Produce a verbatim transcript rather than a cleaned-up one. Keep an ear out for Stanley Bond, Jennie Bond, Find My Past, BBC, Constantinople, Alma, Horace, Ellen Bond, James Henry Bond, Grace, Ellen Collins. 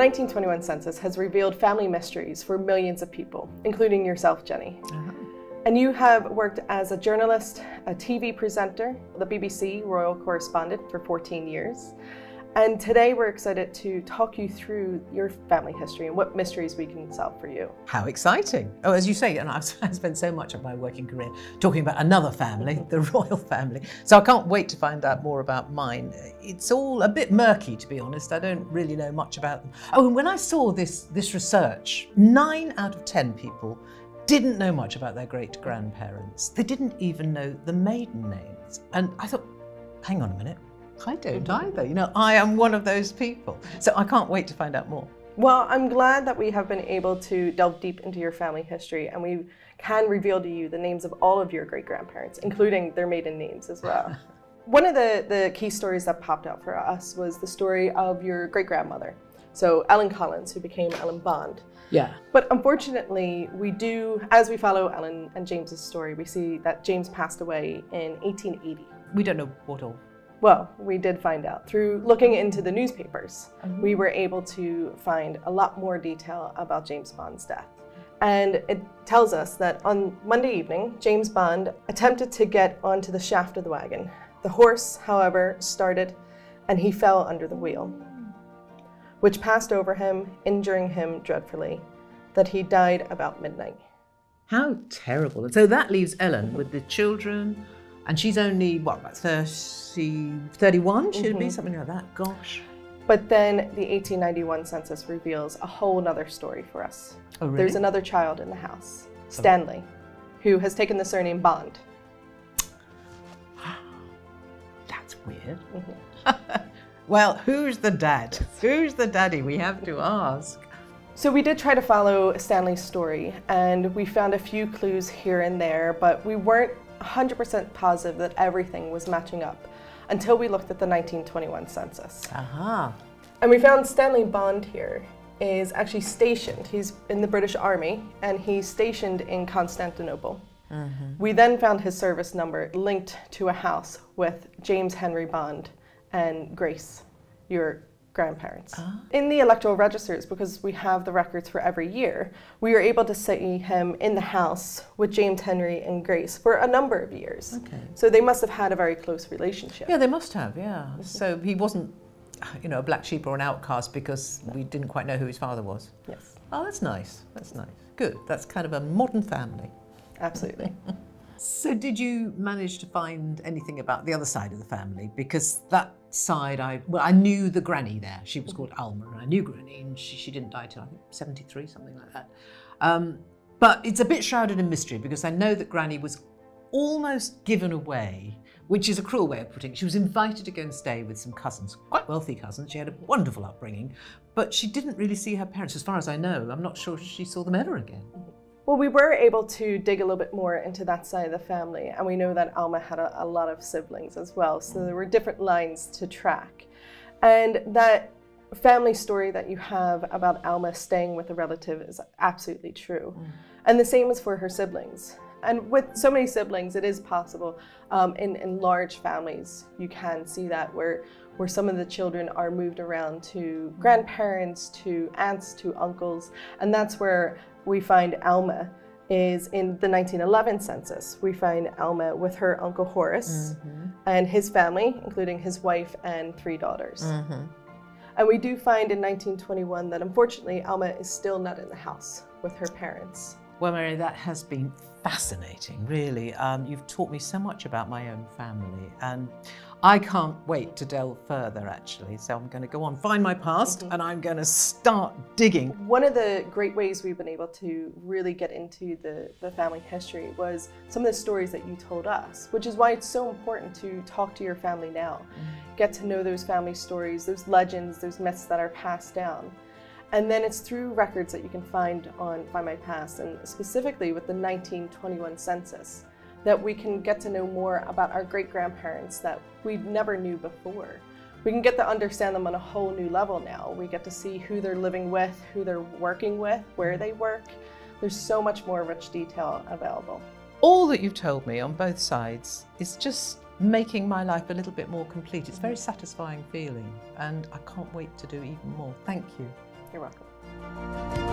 nineteen twenty-one census has revealed family mysteries for millions of people, including yourself, Jenny. Uh-huh. And you have worked as a journalist, a T V presenter, the B B C royal correspondent for fourteen years. And today we're excited to talk you through your family history and what mysteries we can solve for you. How exciting. Oh, as you say, and I've spent so much of my working career talking about another family, mm-hmm. the royal family. So I can't wait to find out more about mine. It's all a bit murky, to be honest. I don't really know much about them. Oh, and when I saw this, this research, nine out of ten people didn't know much about their great-grandparents. They didn't even know the maiden names. And I thought, hang on a minute. I don't either. You know, I am one of those people. So I can't wait to find out more. Well, I'm glad that we have been able to delve deep into your family history, and we can reveal to you the names of all of your great-grandparents, including their maiden names as well. One of the, the key stories that popped out for us was the story of your great-grandmother. So Ellen Collins, who became Ellen Bond. Yeah. But unfortunately, we do, as we follow Ellen and James's story, we see that James passed away in eighteen eighty. We don't know what all. Well, we did find out. Through looking into the newspapers, mm-hmm. we were able to find a lot more detail about James Bond's death. And it tells us that on Monday evening, James Bond attempted to get onto the shaft of the wagon. The horse, however, started and he fell under the wheel, which passed over him, injuring him dreadfully, that he died about midnight. How terrible. So that leaves Ellen with the children, and she's only, what, about thirty, thirty-one, should mm-hmm. be, something like that, gosh. But then the eighteen ninety-one census reveals a whole nother story for us. Oh, really? There's another child in the house, Stanley, oh. who has taken the surname Bond. That's weird. Mm-hmm. Well, who's the dad? Who's the daddy? We have to ask. So we did try to follow Stanley's story, and we found a few clues here and there, but we weren't one hundred percent positive that everything was matching up until we looked at the nineteen twenty-one census. Aha. And we found Stanley Bond here is actually stationed. He's in the British Army, and he's stationed in Constantinople. Uh-huh. We then found his service number linked to a house with James Henry Bond and Grace, your grandparents. Oh. In the electoral registers, because we have the records for every year, we were able to see him in the house with James Henry and Grace for a number of years. Okay. So they must have had a very close relationship. Yeah, they must have, yeah. Mm-hmm. So he wasn't, you know, a black sheep or an outcast, because no. we didn't quite know who his father was. Yes. Oh, that's nice. That's nice. Good. That's kind of a modern family. Absolutely. So did you manage to find anything about the other side of the family? Because that side, I well, I knew the granny there. She was called Alma, and I knew granny, and she, she didn't die till I think seventy-three, something like that. Um, but it's a bit shrouded in mystery, because I know that granny was almost given away, which is a cruel way of putting it. She was invited to go and stay with some cousins, quite wealthy cousins. She had a wonderful upbringing, but she didn't really see her parents, as far as I know. I'm not sure she saw them ever again. Well, we were able to dig a little bit more into that side of the family, and we know that Alma had a, a lot of siblings as well, so there were different lines to track. And that family story that you have about Alma staying with a relative is absolutely true. Mm. And the same is for her siblings. And with so many siblings, it is possible um, in, in large families, you can see that where, where some of the children are moved around to grandparents, to aunts, to uncles, and that's where we find Alma is in the nineteen eleven census. We find Alma with her uncle Horace mm-hmm. and his family, including his wife and three daughters. Mm-hmm. And we do find in nineteen twenty-one that unfortunately Alma is still not in the house with her parents. Well, Mary, that has been fascinating, really. Um, you've taught me so much about my own family, and I can't wait to delve further, actually. So I'm going to go on, find my past, mm-hmm. and I'm going to start digging. One of the great ways we've been able to really get into the, the family history was some of the stories that you told us, which is why it's so important to talk to your family now. Mm. Get to know those family stories, those legends, those myths that are passed down. And then it's through records that you can find on Find My Past, and specifically with the nineteen twenty-one census, that we can get to know more about our great-grandparents that we never knew before. We can get to understand them on a whole new level now. We get to see who they're living with, who they're working with, where they work. There's so much more rich detail available. All that you've told me on both sides is just making my life a little bit more complete. It's a very satisfying feeling, and I can't wait to do even more. Thank you. You're welcome.